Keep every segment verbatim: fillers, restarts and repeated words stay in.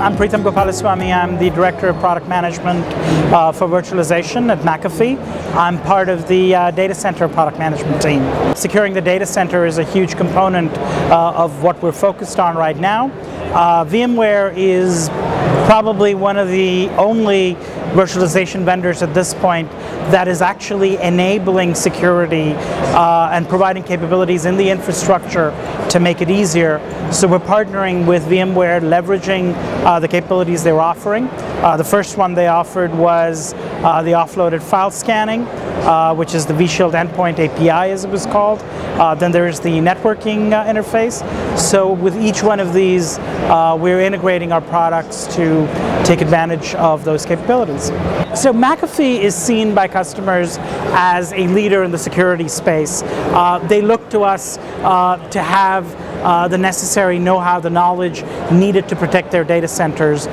I'm Preetam Gopalaswamy. I'm the Director of Product Management uh, for Virtualization at McAfee. I'm part of the uh, Data Center Product Management team. Securing the data center is a huge component uh, of what we're focused on right now. Uh, VMware is probably one of the only virtualization vendors at this point that is actually enabling security uh, and providing capabilities in the infrastructure to make it easier. So we're partnering with VMware, leveraging uh, the capabilities they were offering. Uh, the first one they offered was uh, the offloaded file scanning, uh, which is the vShield Endpoint A P I, as it was called. Uh, then there's the networking uh, interface. So with each one of these, uh, we're integrating our products to take advantage of those capabilities. So McAfee is seen by customers as a leader in the security space. Uh, they look to us uh, to have uh, the necessary know-how, the knowledge needed to protect their data centers.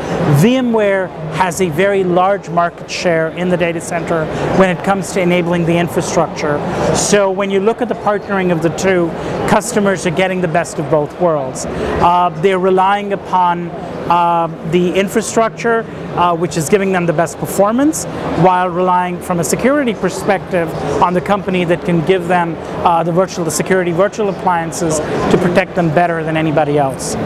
VMware has a very large market share in the data center when it comes to enabling the infrastructure. So when you look at the partnering of the two, customers are getting the best of both worlds. Uh, they're relying upon Uh, the infrastructure, uh, which is giving them the best performance, while relying from a security perspective on the company that can give them uh, the virtual the security virtual appliances to protect them better than anybody else.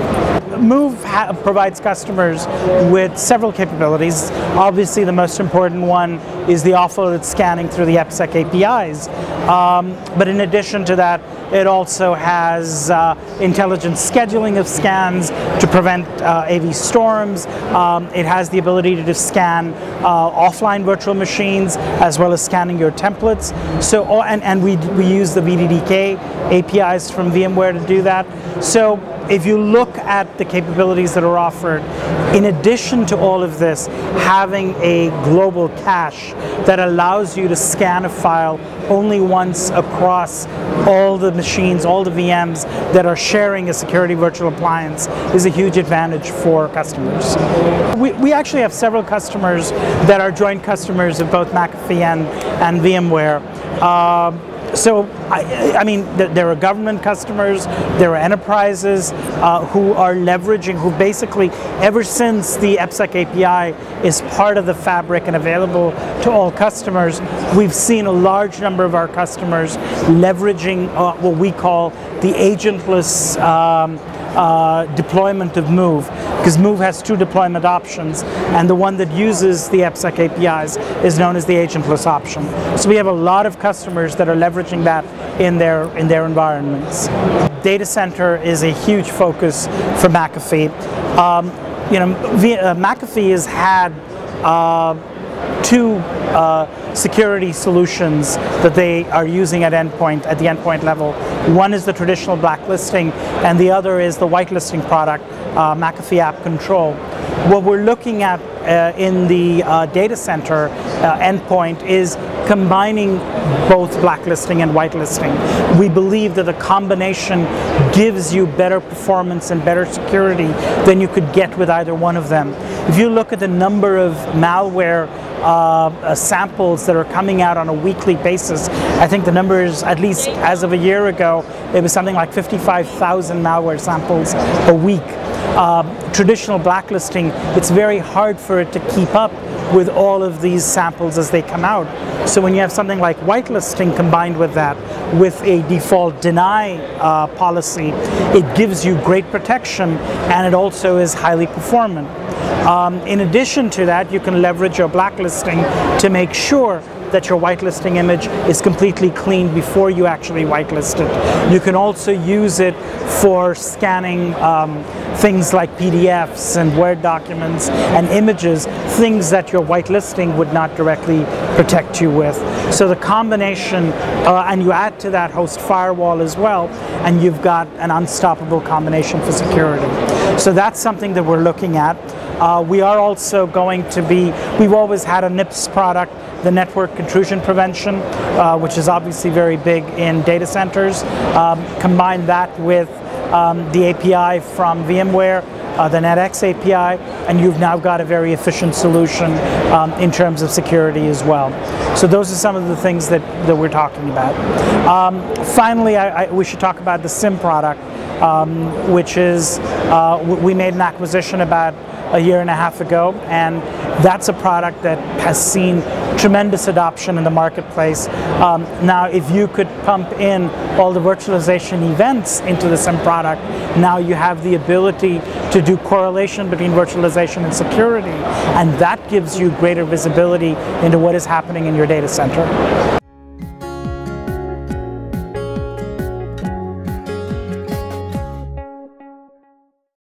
MOVE ha provides customers with several capabilities. Obviously, the most important one is the offloaded scanning through the EpSec A P Is. Um, but in addition to that, it also has uh, intelligent scheduling of scans to prevent uh, A V storms. Um, it has the ability to scan uh, offline virtual machines, as well as scanning your templates. So, oh, and, and we, we use the V D D K A P Is from VMware to do that. So if you look at the capabilities that are offered, in addition to all of this, having a global cache that allows you to scan a file only once across all the machines, all the V Ms that are sharing a security virtual appliance is a huge advantage for customers. We, we actually have several customers that are joint customers of both McAfee and, and VMware. Uh, So, I, I mean, there are government customers, there are enterprises uh, who are leveraging, who basically, ever since the EpSec A P I is part of the fabric and available to all customers, we've seen a large number of our customers leveraging uh, what we call the agentless um, uh, deployment of MOVE, because MOVE has two deployment options, and the one that uses the EpSec A P Is is known as the agentless option. So we have a lot of customers that are leveraging that in their in their environments. Data center is a huge focus for McAfee. Um, you know, McAfee has had uh, two uh, security solutions that they are using at endpoint at the endpoint level. One is the traditional blacklisting, and the other is the whitelisting product, uh, McAfee App Control. What we're looking at uh, in the uh, data center uh, endpoint is combining both blacklisting and whitelisting. We believe that the combination gives you better performance and better security than you could get with either one of them. If you look at the number of malware uh, samples that are coming out on a weekly basis, I think the number is, at least as of a year ago, it was something like fifty-five thousand malware samples a week. Uh, traditional blacklisting, it's very hard for it to keep up with all of these samples as they come out. So when you have something like whitelisting combined with that, with a default deny uh, policy, it gives you great protection, and it also is highly performant. Um, in addition to that, you can leverage your blacklisting to make sure that your whitelisting image is completely clean before you actually whitelist it. You can also use it for scanning um, things like P D Fs and Word documents and images, things that your whitelisting would not directly protect you with. So the combination, uh, and you add to that host firewall as well, and you've got an unstoppable combination for security. So that's something that we're looking at. Uh, we are also going to be, we've always had a NIPS product, the Network Intrusion Prevention, uh, which is obviously very big in data centers. Um, combine that with um, the A P I from VMware, uh, the NetX A P I, and you've now got a very efficient solution um, in terms of security as well. So those are some of the things that, that we're talking about. Um, finally, I, I, we should talk about the SIM product, um, which is, uh, we made an acquisition about a year and a half ago, and that's a product that has seen tremendous adoption in the marketplace. Um, now, if you could pump in all the virtualization events into the SIM product, now you have the ability to do correlation between virtualization and security, and that gives you greater visibility into what is happening in your data center.